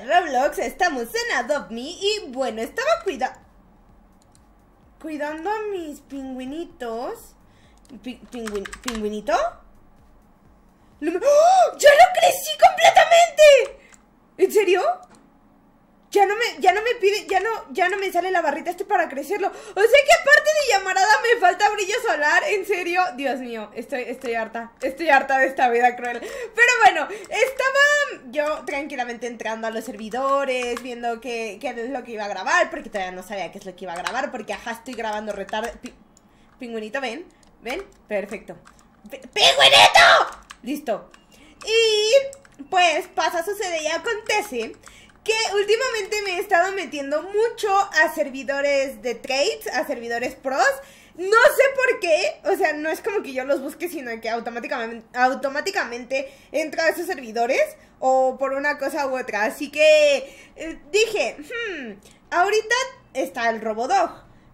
de Roblox, estamos en Adopt Me y bueno, estaba cuidando a mis pingüinitos. ¿Pingüinito? ¡Oh! ¡Ya lo crecí completamente! ¿En serio? Ya no me pide, ya no me sale la barrita para crecerlo. O sea que aparte de llamarada me falta brillo solar, en serio. Dios mío, estoy harta de esta vida cruel. Pero bueno, estaba yo tranquilamente entrando a los servidores, viendo qué es lo que iba a grabar, porque todavía no sabía qué es lo que iba a grabar, porque ajá, estoy grabando retardo. Pingüinito, ven, perfecto. ¡Pingüinito! Listo. Y pues pasa, sucede y acontece que últimamente me he estado metiendo mucho a servidores de trades, a servidores pros. No sé por qué, o sea, no es como que yo los busque, sino que automáticamente entro a esos servidores o por una cosa u otra. Así que dije, ahorita está el Robodog,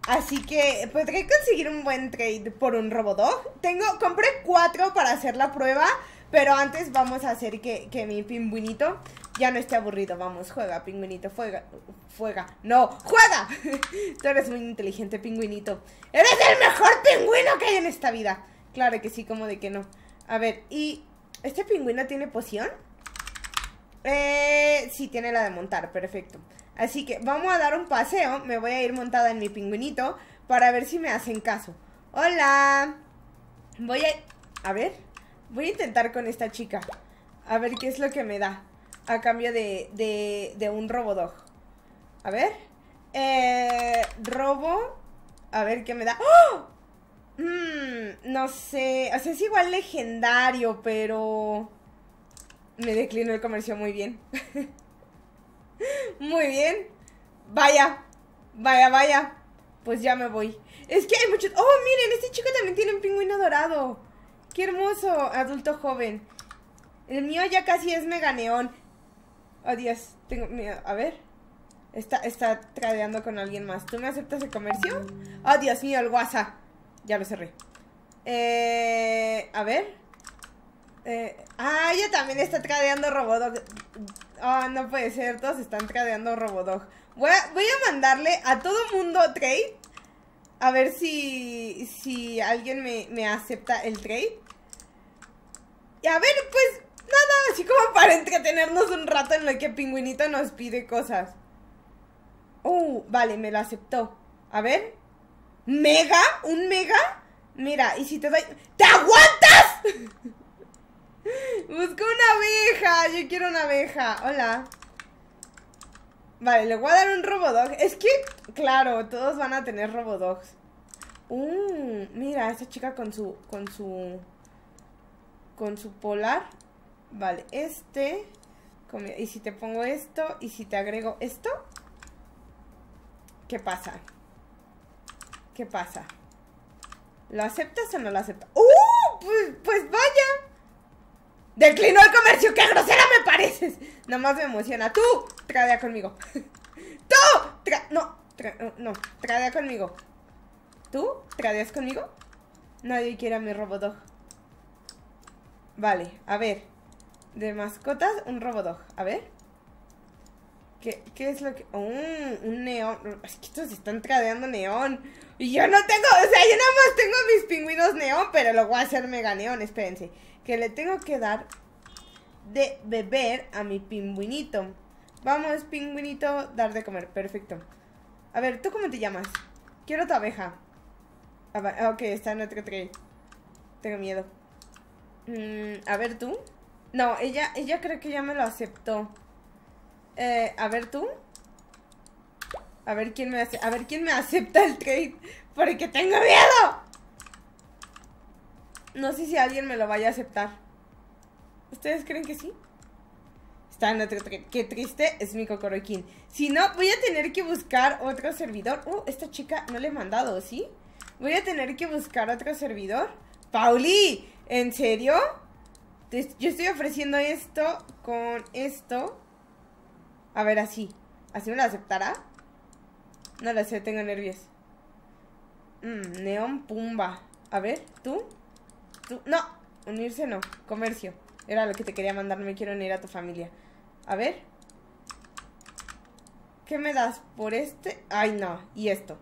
así que podré conseguir un buen trade por un Robodog. Compré 4 para hacer la prueba, pero antes vamos a hacer que mi pingüinito ya no esté aburrido. Vamos, juega, pingüinito, juega. ¡No! ¡Juega! Tú eres muy inteligente, pingüinito. ¡Eres el mejor pingüino que hay en esta vida! Claro que sí, como de que no. A ver, ¿y este pingüino tiene poción? Sí, tiene la de montar, perfecto. Así que vamos a dar un paseo. Me voy a ir montada en mi pingüinito para ver si me hacen caso. ¡Hola! A ver, voy a intentar con esta chica, a ver qué es lo que me da a cambio de un Robodog. A ver, robo. A ver qué me da. ¡Oh! No sé, o sea, es igual legendario, pero me declinó el comercio. Muy bien. Muy bien. Vaya. Pues ya me voy. Es que hay muchos. ¡Oh, miren! Este chico también tiene un pingüino dorado. ¡Qué hermoso! Adulto joven. El mío ya casi es meganeón. Oh, Dios, tengo miedo. A ver, está tradeando con alguien más. ¿Tú me aceptas el comercio? Oh, Dios mío, el WhatsApp. Ya lo cerré. A ver. Ella también está tradeando Robodog. Oh, no puede ser, todos están tradeando Robodog. Voy a mandarle a todo mundo trade. A ver si alguien me acepta el trade. Y a ver, pues nada, así como para entretenernos un rato en lo que pingüinito nos pide cosas. Vale, me lo aceptó. A ver. ¿Mega? ¿Un mega? Mira, y si te doy... ¡Te aguantas! Busco una abeja. Yo quiero una abeja. Hola. Vale, le voy a dar un Robodog. Es que, claro, todos van a tener Robodogs. Mira, esta chica con su polar. Vale, y si te pongo esto, y si te agrego esto, ¿qué pasa? ¿Qué pasa? ¿Lo aceptas o no lo aceptas? Pues vaya. Declinó el comercio. ¡Qué grosera me pareces! Nada más me emociona. Tú, tradea conmigo. Tú, tradea conmigo. Tú, tradeas conmigo. Nadie quiere a mi Robodog. Vale, a ver. De mascotas, un Robodog. A ver. ¿Qué es lo que...? Un neón. Es que estos están tradeando neón. Y yo no tengo... O sea, yo nada más tengo mis pingüinos neón, pero lo voy a hacer mega neón. Espérense. Que le tengo que dar de beber a mi pingüinito. Vamos, pingüinito, dar de comer. Perfecto. A ver, ¿tú cómo te llamas? Quiero tu abeja. Ok, está en otro trade. Tengo miedo. A ver, tú. No, ella creo que ya me lo aceptó. A ver, tú. A ver quién me acepta el trade. Porque tengo miedo. No sé si alguien me lo vaya a aceptar. ¿Ustedes creen que sí? Está en otro trade. Qué triste es mi cocoroquín. Si no, voy a tener que buscar otro servidor. Esta chica no le he mandado, ¿sí? Voy a tener que buscar otro servidor. ¡Pauli! ¿En serio? Yo estoy ofreciendo esto con esto. A ver, así. ¿Así me lo aceptará? No lo sé, tengo nervios. Neón Pumba. A ver, ¿tú? No, unirse no, comercio. Era lo que te quería mandar, me quiero unir a tu familia. A ver. ¿Qué me das por este? Ay, no. ¿Y esto?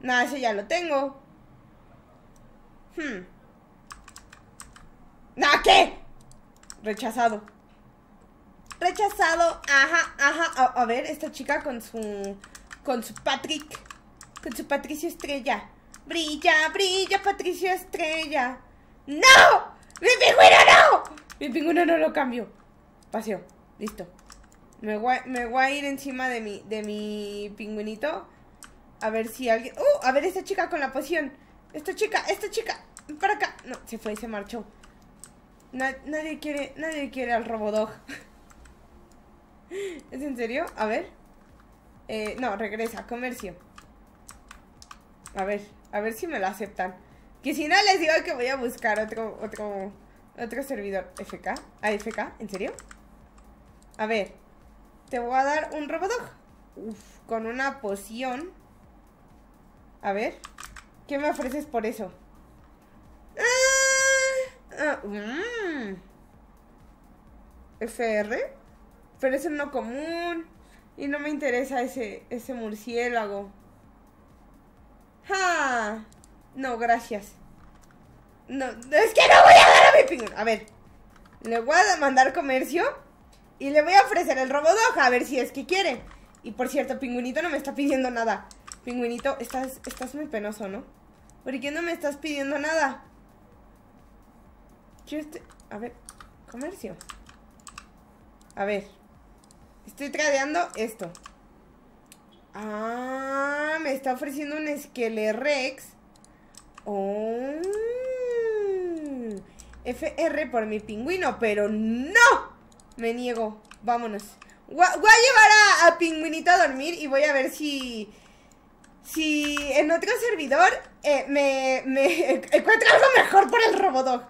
Nada, ese ya lo tengo. ¿Nada qué? Rechazado. Rechazado. Ajá, ajá. A ver, esta chica con su... Con su Patricio Estrella. Brilla, brilla, Patricio Estrella. ¡No! ¡Mi pingüino no! Mi pingüino no lo cambio. Paseo. Listo. Me voy a ir encima de mi pingüinito. A ver si alguien... a ver esta chica con la poción. Esta chica. Para acá. No, se fue, se marchó. Nadie quiere al Robodog. ¿Es en serio? A ver. No, regresa, comercio. A ver si me lo aceptan. Que si no les digo que voy a buscar otro servidor. FK. AFK, ¿en serio? A ver. Te voy a dar un Robodog. Uf, con una poción. A ver. ¿Qué me ofreces por eso? FR. Pero es uno común. Y no me interesa ese murciélago. ¡Ja! No, gracias. No, es que no voy a dar a mi pingüino. A ver. Le voy a mandar comercio. Y le voy a ofrecer el Robodog, a ver si es que quiere. Y por cierto, pingüinito no me está pidiendo nada. Pingüinito, estás muy penoso, ¿no? ¿Por qué no me estás pidiendo nada? A ver, comercio. A ver. Estoy tradeando esto. Ah, me está ofreciendo un Skeletrex. Oh. FR por mi pingüino, pero no. Me niego, vámonos. Voy a llevar a pingüinito a dormir y voy a ver si en otro servidor me encuentro algo mejor por el Robodog.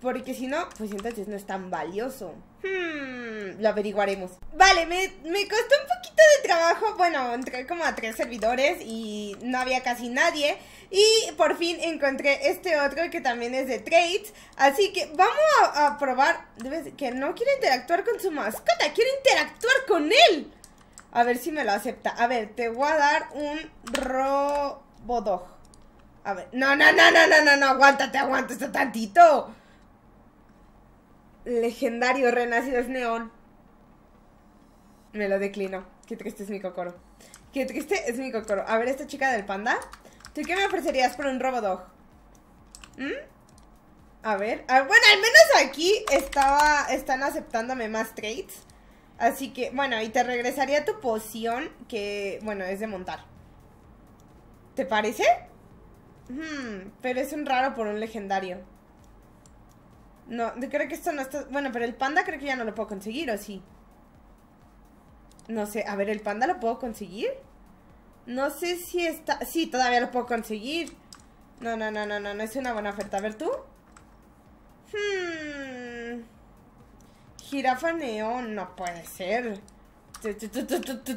Porque si no, pues entonces no es tan valioso. Lo averiguaremos. Vale, me costó un poquito de trabajo. Bueno, entré como a 3 servidores y no había casi nadie. Y por fin encontré este otro que también es de trades. Así que vamos a probar. Que no quiere interactuar con su mascota, quiere interactuar con él. A ver si me lo acepta. A ver, te voy a dar un Robodog. A ver, no, aguántate tantito. Legendario, renacidos neón. Me lo declino. Qué triste es mi cocoro. A ver, esta chica del panda. ¿Tú qué me ofrecerías por un Robodog? A ver. Bueno, al menos aquí están aceptándome más trades. Así que, bueno, y te regresaría tu poción, que, bueno, es de montar. ¿Te parece? Pero es un raro por un legendario. No, creo que esto no está... Bueno, pero el panda creo que ya no lo puedo conseguir, ¿o sí? No sé, a ver, ¿el panda lo puedo conseguir? No sé si está... Sí, todavía lo puedo conseguir. No, es una buena oferta. A ver, ¿tú? Jirafa neón, no puede ser. ¿Tú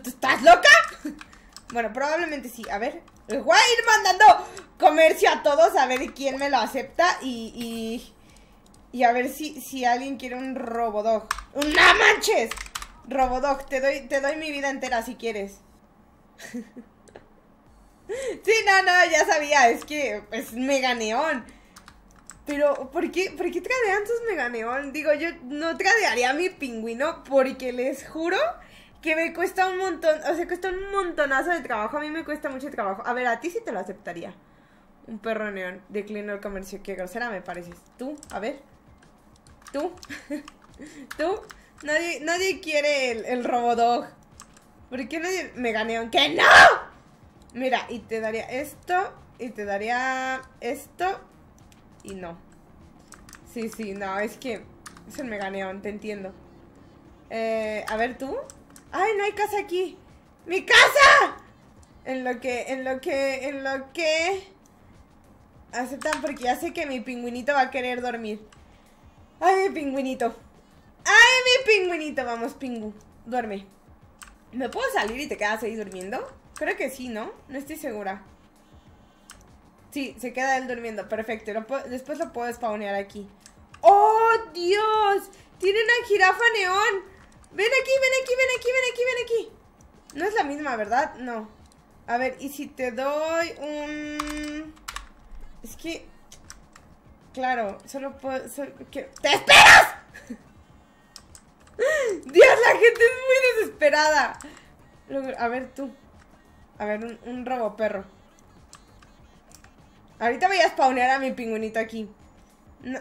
estás loca? Bueno, probablemente sí, a ver. Voy a ir mandando comercio a todos a ver quién me lo acepta y a ver si alguien quiere un Robodog. ¡No manches! Robodog, te doy mi vida entera si quieres. Sí, no, ya sabía. Es que es mega neón. Pero, ¿por qué tradean sus mega neón? Digo, yo no tradearía a mi pingüino porque les juro que me cuesta un montón. O sea, cuesta un montonazo de trabajo. A mí me cuesta mucho trabajo. A ver, a ti sí te lo aceptaría. Un perro neón. Declino el comercio. Qué grosera me pareces. Tú, a ver. Tú. Tú. Nadie quiere el Robodog. ¿Por qué nadie? Mega neón. ¡Que no! Mira, y te daría esto. Y te daría esto. Y no. Sí, no. Es que es el mega neón. Te entiendo. A ver, tú. ¡Ay, no hay casa aquí! ¡Mi casa! En lo que... Aceptan porque ya sé que mi pingüinito va a querer dormir. ¡Ay, mi pingüinito! ¡Ay, mi pingüinito! Vamos, pingü. Duerme. ¿Me puedo salir y te quedas ahí durmiendo? Creo que sí, ¿no? No estoy segura. Sí, se queda él durmiendo. Perfecto. Después lo puedo spawnear aquí. ¡Oh, Dios! ¡Tiene una jirafa neón! ¡Ven aquí! No es la misma, ¿verdad? No. A ver, y si te doy un... Es que... Claro, solo puedo... ¡Te esperas! Dios, la gente es muy desesperada. A ver, tú. A ver, un robo perro. Ahorita voy a spawnear a mi pingüinito aquí. No.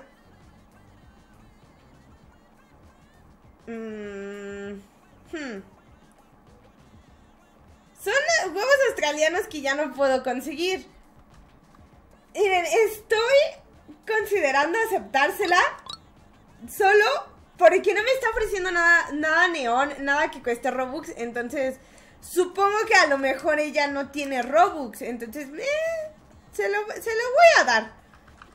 Son huevos australianos que ya no puedo conseguir. Miren, estoy considerando aceptársela solo porque no me está ofreciendo nada neón, nada que cueste Robux. Entonces, supongo que a lo mejor ella no tiene Robux. Entonces, se lo voy a dar.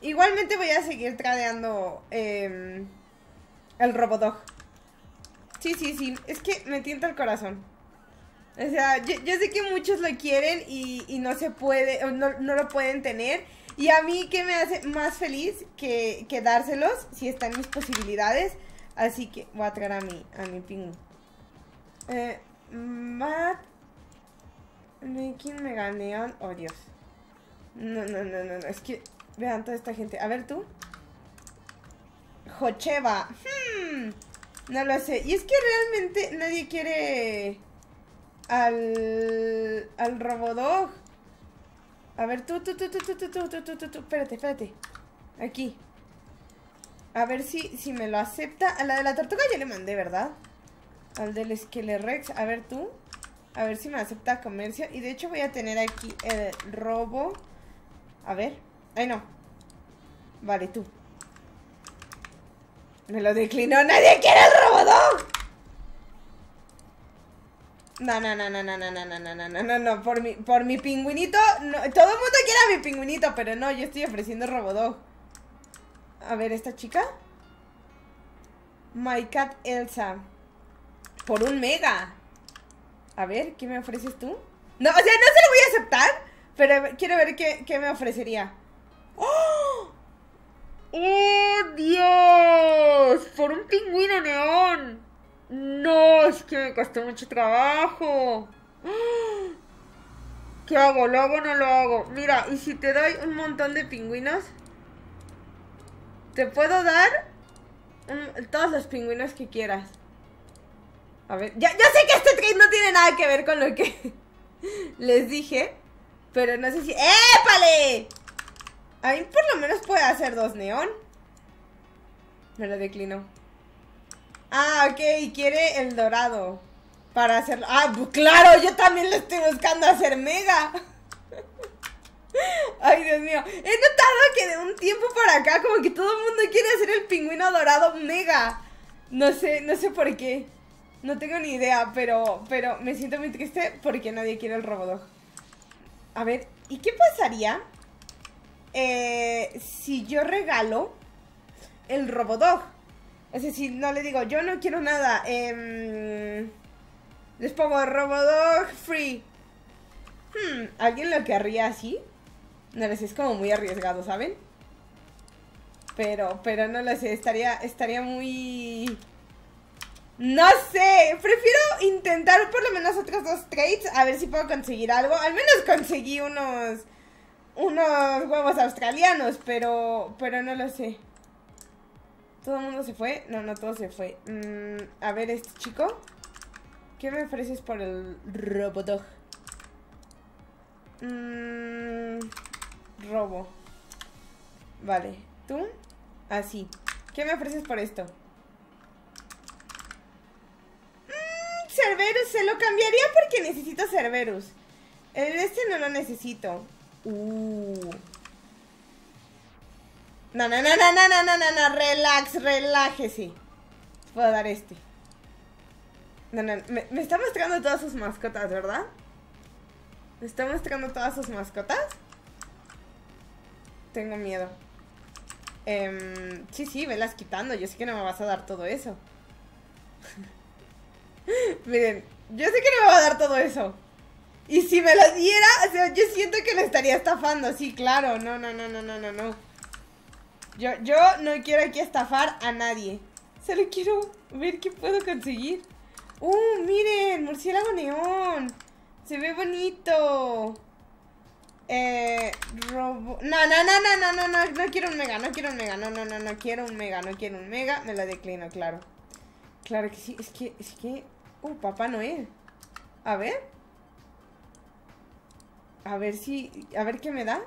Igualmente voy a seguir tradeando el Robodog. Sí, es que me tienta el corazón. O sea, yo sé que muchos lo quieren y no se puede, no lo pueden tener. Y a mí, ¿qué me hace más feliz que dárselos si están mis posibilidades? Así que voy a traer a mi pingüino. Matt Making Mega Neon. Oh, Dios. No, es que vean toda esta gente. A ver, tú. Jocheva. No lo sé. Y es que realmente nadie quiere al Robodog. A ver, tú. Espérate. Aquí. A ver si me lo acepta. A la de la tortuga ya le mandé, ¿verdad? Al del Skeletrex. A ver, tú. A ver si me acepta comercio. Y de hecho voy a tener aquí el robo. A ver. Ay, no. Vale, tú. Me lo declinó. ¡Nadie quiere el Robodog! No. Por mi pingüinito. No, todo el mundo quiere a mi pingüinito, pero no, yo estoy ofreciendo Robodog. A ver, esta chica. My Cat Elsa. Por un mega. A ver, ¿qué me ofreces tú? No, o sea, no se lo voy a aceptar, pero quiero ver qué me ofrecería. ¡Oh! ¡Oh, Dios! ¡Por un pingüino neón! No, es que me costó mucho trabajo. ¿Qué hago? ¿Lo hago o no lo hago? Mira, y si te doy un montón de pingüinos, te puedo dar todos los pingüinos que quieras. A ver, ya sé que este trade no tiene nada que ver con lo que les dije, pero no sé si... ¡Épale! A mí por lo menos puede hacer dos neón. Me lo declinó. Ah, ok, quiere el dorado para hacerlo. Ah, pues claro, yo también lo estoy buscando hacer mega. Ay, Dios mío. He notado que de un tiempo para acá como que todo el mundo quiere hacer el pingüino dorado mega. No sé por qué. No tengo ni idea, pero me siento muy triste porque nadie quiere el Robodog. A ver, ¿y qué pasaría si yo regalo el Robodog? Es decir, no le digo, yo no quiero nada. Les pongo Robodog free. ¿Alguien lo querría así? No lo sé, es como muy arriesgado, ¿saben? Pero no lo sé, estaría muy... No sé, prefiero intentar por lo menos otros dos trades, a ver si puedo conseguir algo. Al menos conseguí unos huevos australianos, pero no lo sé. ¿Todo el mundo se fue? No, todo se fue. A ver, este chico. ¿Qué me ofreces por el Robodog? Robo. Vale, tú. Así. ¿Qué me ofreces por esto? Cerberus, se lo cambiaría porque necesito Cerberus. El este no lo necesito. No, relájese. Puedo dar este. Me está mostrando todas sus mascotas, ¿verdad? Me está mostrando todas sus mascotas. Tengo miedo. Sí, velas quitando. Yo sé que no me vas a dar todo eso. Miren, yo sé que no me va a dar todo eso. Y si me lo diera, o sea, yo siento que lo estaría estafando. Sí, claro, no. Yo no quiero aquí estafar a nadie. Solo quiero ver qué puedo conseguir. Miren, murciélago neón. Se ve bonito. No quiero un mega, no quiero un mega. Me la declino, claro. Claro que sí, es que... Papá Noel. A ver. A ver qué me da.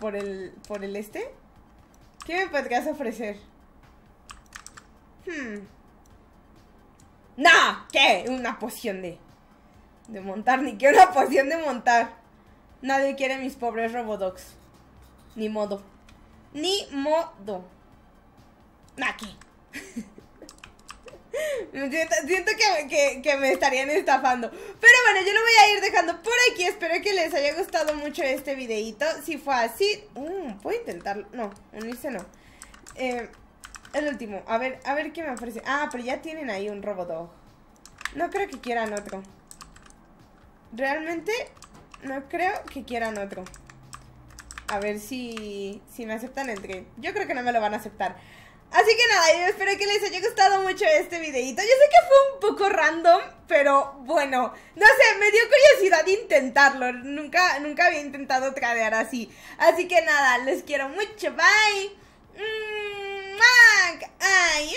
Por el este. ¿Qué me podrías ofrecer? ¡No! ¿Qué? Una poción de montar. Ni que una poción de montar. Nadie quiere mis pobres Robodogs. Ni modo. Ni modo. Aquí. Siento que me estarían estafando. Pero bueno, yo lo voy a ir dejando por aquí. Espero que les haya gustado mucho este videito. Si fue así, puedo intentarlo. No, unirse no. El último, a ver qué me ofrece. Pero ya tienen ahí un Robodog. No creo que quieran otro. Realmente no creo que quieran otro. A ver si me aceptan el trade. Yo creo que no me lo van a aceptar. Así que nada, yo espero que les haya gustado mucho este videito. Yo sé que fue un poco random, pero bueno, no sé, me dio curiosidad intentarlo. Nunca había intentado tradear así. Así que nada, les quiero mucho, bye. ¡Ay, ay!